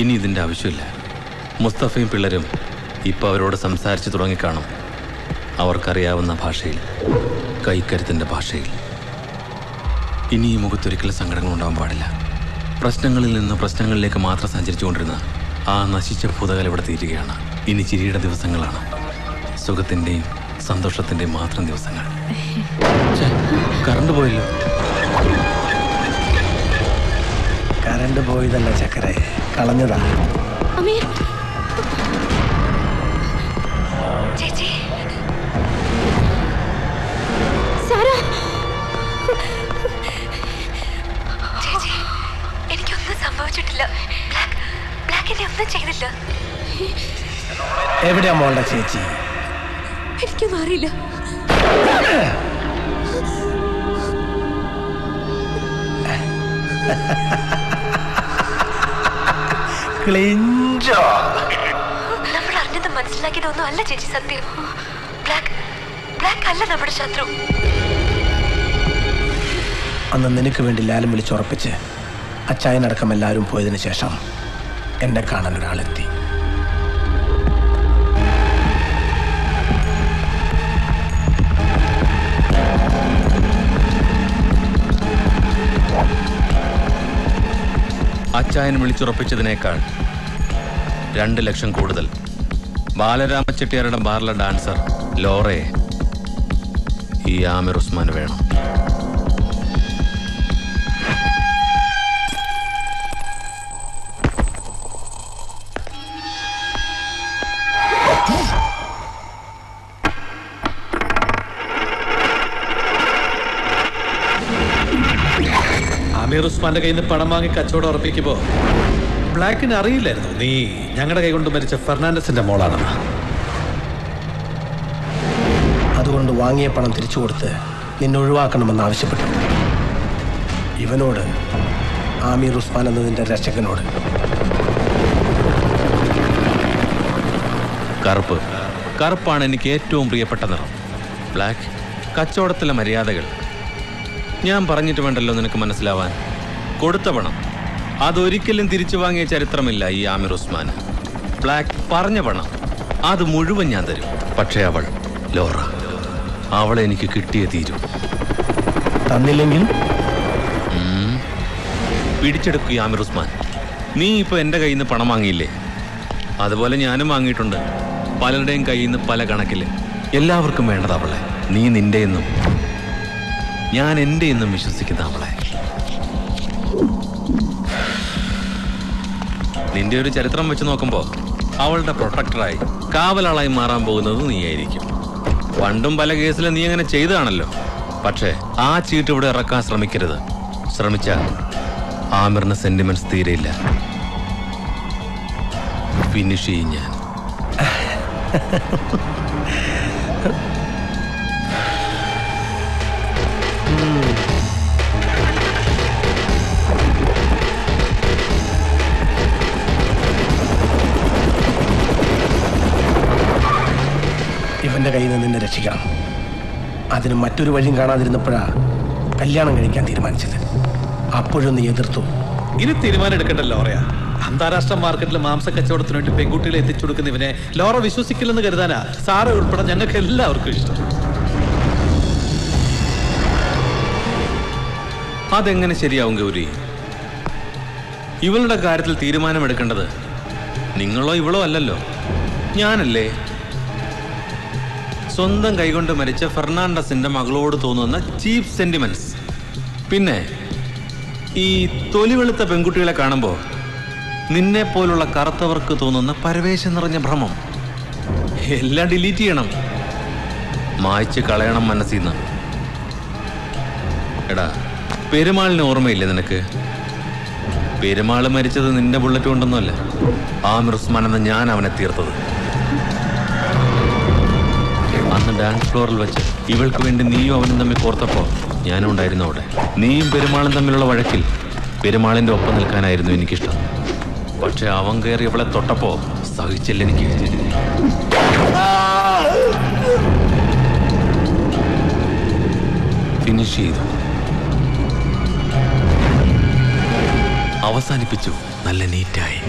ഇനി ഇതിൻ്റെ ആവശ്യമില്ല. മുസ്തഫയും പിള്ളേരും ഇപ്പോൾ അവരോട് സംസാരിച്ച് തുടങ്ങിക്കാണും, അവർക്കറിയാവുന്ന ഭാഷയിൽ, കൈക്കരുത്തിൻ്റെ ഭാഷയിൽ. ഇനി ഈ മുഖത്തൊരിക്കലും സങ്കടങ്ങളുണ്ടാകാൻ പാടില്ല. പ്രശ്നങ്ങളിൽ നിന്ന് പ്രശ്നങ്ങളിലേക്ക് മാത്രം സഞ്ചരിച്ചുകൊണ്ടിരുന്ന ആ നശിച്ച ഭൂതകാലം ഇവിടെ തീരുകയാണ്. ഇനി ചിരിയുടെ ദിവസങ്ങളാണ്, സുഖത്തിൻ്റെയും സന്തോഷത്തിൻ്റെയും മാത്രം ദിവസങ്ങൾ. കറണ്ട് പോയല്ലോ. കറണ്ട് പോയതല്ല ചക്കരെ, കളഞ്ഞതാ. എനിക്കൊന്നും സംഭവിച്ചിട്ടില്ല, ഒന്നും ചെയ്തില്ല. എവിടെയാ മോളുടെ ചേച്ചി? എനിക്കൊന്നും അറിയില്ല. നമ്മൾ അറിഞ്ഞത് മനസ്സിലാക്കിയതൊന്നും അല്ല ചേച്ചി സത്യം. ബ്ലാക്ക് ബ്ലാക്ക് അല്ല നമ്മുടെ ശത്രു. അന്ന് നിനക്ക് വേണ്ടി ലാലും വിളിച്ചുറപ്പിച്ച് അച്ചായനടക്കം എല്ലാവരും പോയതിനു ശേഷം എന്നെ കാണാൻ ഒരാളെത്തി. അച്ചായൻ വിളിച്ചുറപ്പിച്ചതിനേക്കാൾ 2 ലക്ഷം കൂടുതൽ ബാലരാമച്ചെട്ടിയാരുടെ ബാറിലെ ഡാൻസർ ലോറയെ ഈ ആമിർ ഉസ്മാന് വേണം. ഉസ്മാന്റെ കയ്യിൽ നിന്ന് പണം വാങ്ങി കച്ചവടം ഉറപ്പിക്കുമ്പോൾ ബ്ലാക്കിന് അറിയില്ലായിരുന്നു നീ ഞങ്ങളുടെ കൈ കൊണ്ട് മരിച്ച ഫെർണാണ്ടസിന്റെ മോളാണ്. അതുകൊണ്ട് വാങ്ങിയ പണം തിരിച്ചു കൊടുത്ത് നിന്നൊഴിവാക്കണമെന്ന് ആവശ്യപ്പെട്ടു. ഇവനോട്, ആമിർ ഉസ്മാൻ എന്നതിന്റെ രക്ഷകനോട്. കറുപ്പ്, കറുപ്പാണ് എനിക്ക് ഏറ്റവും പ്രിയപ്പെട്ട നിറം. ബ്ലാക്ക്, കച്ചവടത്തിലെ മര്യാദകൾ ഞാൻ പറഞ്ഞിട്ട് വേണ്ടല്ലോ നിനക്ക് മനസ്സിലാവാൻ. കൊടുത്ത പണം അതൊരിക്കലും തിരിച്ചു വാങ്ങിയ ചരിത്രമില്ല ഈ ആമിർ ഉസ്മാന്. ബ്ലാക്ക് പറഞ്ഞ പണം അത് മുഴുവൻ ഞാൻ തരും. പക്ഷേ അവൾ ലോറ, അവളെ എനിക്ക് കിട്ടിയേ തീരൂ. തന്നില്ലെങ്കിൽ പിടിച്ചെടുക്കുക ആമിർ ഉസ്മാൻ. നീ ഇപ്പോൾ എൻ്റെ കയ്യിൽ നിന്ന് പണം വാങ്ങിയില്ലേ, അതുപോലെ ഞാനും വാങ്ങിയിട്ടുണ്ട് പലരുടെയും കയ്യിൽ നിന്ന് പല കണക്കിൽ. എല്ലാവർക്കും വേണ്ടത് അവളെ. നീ നിൻ്റെ എന്നും ഞാൻ എൻ്റെ എന്നും വിശ്വസിക്കുന്ന അവളെ. നിന്റെ ഒരു ചരിത്രം വെച്ച് നോക്കുമ്പോൾ അവളുടെ പ്രൊട്ടക്ടറായി, കാവലാളായി മാറാൻ പോകുന്നത് നീയായിരിക്കും. പണ്ടും പല കേസിൽ നീ അങ്ങനെ ചെയ്തതാണല്ലോ. പക്ഷേ ആ ചീട്ട് ഇവിടെ ഇറക്കാൻ ശ്രമിക്കരുത്. ശ്രമിച്ചാൽ ആമിറിന് സെന്റിമെന്റ്സ് തീരെയില്ല. ഫിനിഷ് ചെയ്യും ഞാൻ. എൻ്റെ കയ്യിൽ നിന്ന് നിന്നെ രക്ഷിക്കണം. അതിന് മറ്റൊരു വഴിയും കാണാതിരുന്നപ്പോഴാണ് കല്യാണം കഴിക്കാൻ തീരുമാനിച്ചത്. അപ്പോഴും നീ എതിർത്തു. ഇനി തീരുമാനം എടുക്കണ്ടല്ലോ ലോറയാ. അന്താരാഷ്ട്ര മാർക്കറ്റിൽ മാംസ കച്ചവടത്തിന് വേണ്ടി പെൺകുട്ടികളെ എത്തിച്ചു കൊടുക്കുന്ന ഇവനെ ലോറ വിശ്വസിക്കില്ലെന്ന് കരുതാനാ സാറ ഉൾപ്പെടെ ഞങ്ങൾക്ക് എല്ലാവർക്കും ഇഷ്ടം. അതെങ്ങനെ ശരിയാവും ഗൗരി? ഇവളുടെ കാര്യത്തിൽ തീരുമാനമെടുക്കേണ്ടത് നിങ്ങളോ ഇവളോ അല്ലല്ലോ, ഞാനല്ലേ. സ്വന്തം കൈകൊണ്ട് മരിച്ച ഫെർണാണ്ടസിന്റെ മകളോട് തോന്നുന്ന ചീപ്പ് സെന്റിമെന്റ്സ്, പിന്നെ ഈ തൊലിവെളുത്ത പെൺകുട്ടികളെ കാണുമ്പോൾ നിന്നെ പോലുള്ള കറുത്തവർക്ക് തോന്നുന്ന പരവേശം നിറഞ്ഞ ഭ്രമം, എല്ലാം ഡിലീറ്റ് ചെയ്യണം, മായ്ച്ച് കളയണം മനസ്സിൽ നിന്ന്. എടാ, പെരുമാളിന് ഓർമ്മയില്ലേ നിനക്ക്? പെരുമാൾ മരിച്ചത് നിന്റെ ബുള്ളറ്റ് കൊണ്ടൊന്നുമല്ല, ആമിർ ഉസ്മാൻ എന്ന് ഞാൻ അവനെ തീർത്തത്. അന്ന് ഡാൻസ് ഫ്ലോറിൽ വെച്ച് ഇവൾക്ക് വേണ്ടി നീയും അവനും തമ്മിൽ കോർത്തപ്പോൾ ഞാനും ഉണ്ടായിരുന്നു അവിടെ. നീയും പെരുമാളും തമ്മിലുള്ള വഴക്കിൽ പെരുമാളിൻ്റെ ഒപ്പം നിൽക്കാനായിരുന്നു എനിക്കിഷ്ടം. പക്ഷെ അവൻ കയറി ഇവളെ തൊട്ടപ്പോൾ സഹിച്ചില്ല എനിക്ക്. ഫിനിഷ് ചെയ്തു, അവസാനിപ്പിച്ചു. നല്ല നീറ്റായി.